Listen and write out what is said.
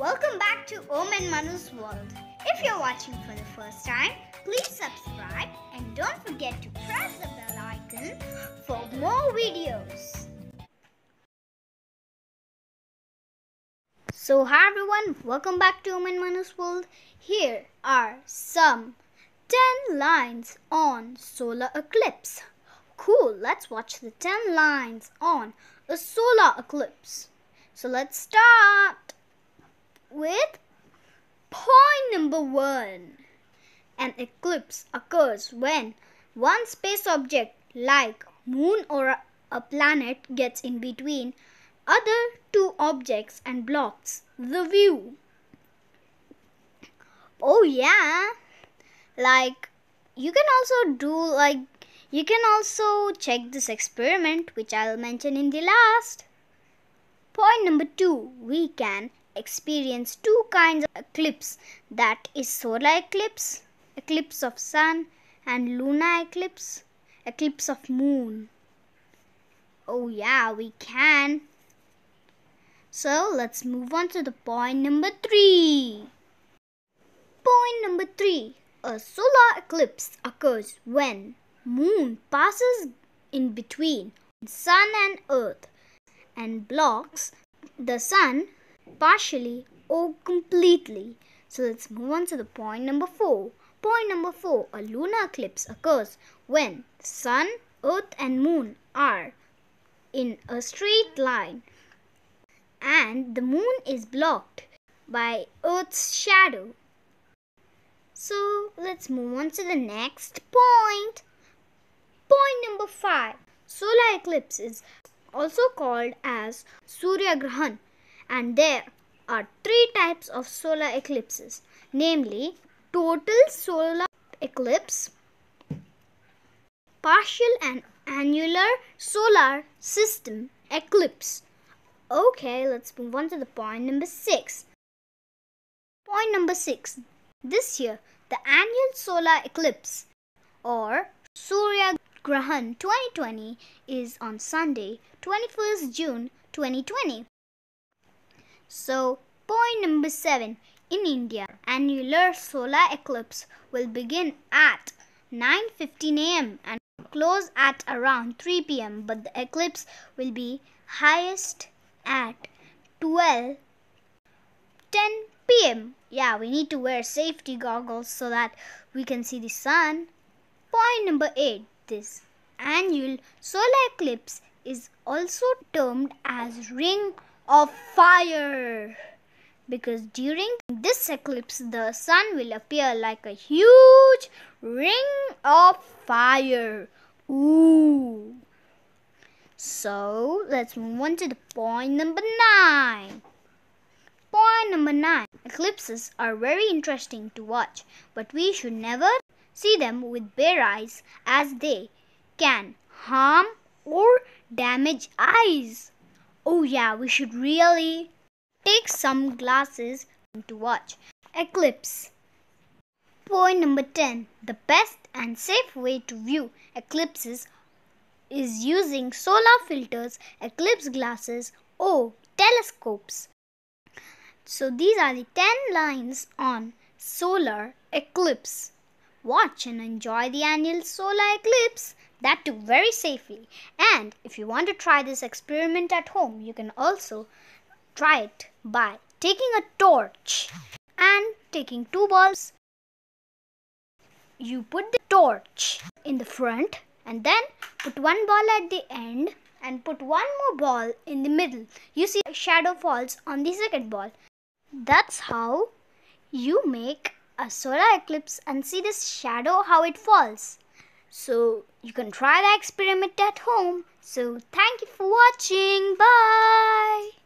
Welcome back to Om and Manu's World. If you're watching for the first time, please subscribe and don't forget to press the bell icon for more videos. So hi everyone, welcome back to Om and Manu's World. Here are some 10 lines on solar eclipse. Cool, let's watch the 10 lines on a solar eclipse. So let's start with point number 1. An eclipse occurs when one space object like moon or a planet gets in between other two objects and blocks the view. Oh yeah, like you can also do you can also check this experiment, which I'll mention in the last. Point number 2, we can experience two kinds of eclipse, that is solar eclipse, eclipse of sun, and lunar eclipse, eclipse of moon. Oh yeah, we can. So let's move on to the point number 3. Point number 3, a solar eclipse occurs when moon passes in between sun and earth and blocks the sun partially or completely. So let's move on to the point number 4. Point number 4, a lunar eclipse occurs when sun, earth and moon are in a straight line and the moon is blocked by earth's shadow. So let's move on to the next point. Point number 5, solar eclipse is also called as Surya Grahan, and there are three types of solar eclipses, namely total solar eclipse, partial and annular solar system eclipse. Okay, let's move on to the point number 6. Point number 6, this year the annual solar eclipse or Surya Grahan 2020 is on Sunday, 21st June 2020. So, point number 7. In India, annular solar eclipse will begin at 9:15 a.m. and close at around 3 p.m. but the eclipse will be highest at 12:10 p.m. Yeah, we need to wear safety goggles so that we can see the sun. Point number 8. This annual solar eclipse is also termed as Ring of Fire because during this eclipse the sun will appear like a huge ring of fire. Ooh. So let's move on to the point number 9. Point number 9. Eclipses are very interesting to watch, but we should never see them with bare eyes as they can harm or damage eyes. Oh yeah, we should really take some glasses to watch eclipse. Point number 10. The best and safe way to view eclipses is using solar filters, eclipse glasses or telescopes. So these are the 10 lines on solar eclipse. Watch and enjoy the annual solar eclipse, that too very safely. And if you want to try this experiment at home, you can also try it by taking a torch and taking two bulbs. You put the torch in the front and then put one ball at the end and put one more ball in the middle. You see a shadow falls on the second ball. That's how you make a solar eclipse and see this shadow, how it falls. So you can try the experiment at home. So thank you for watching. Bye.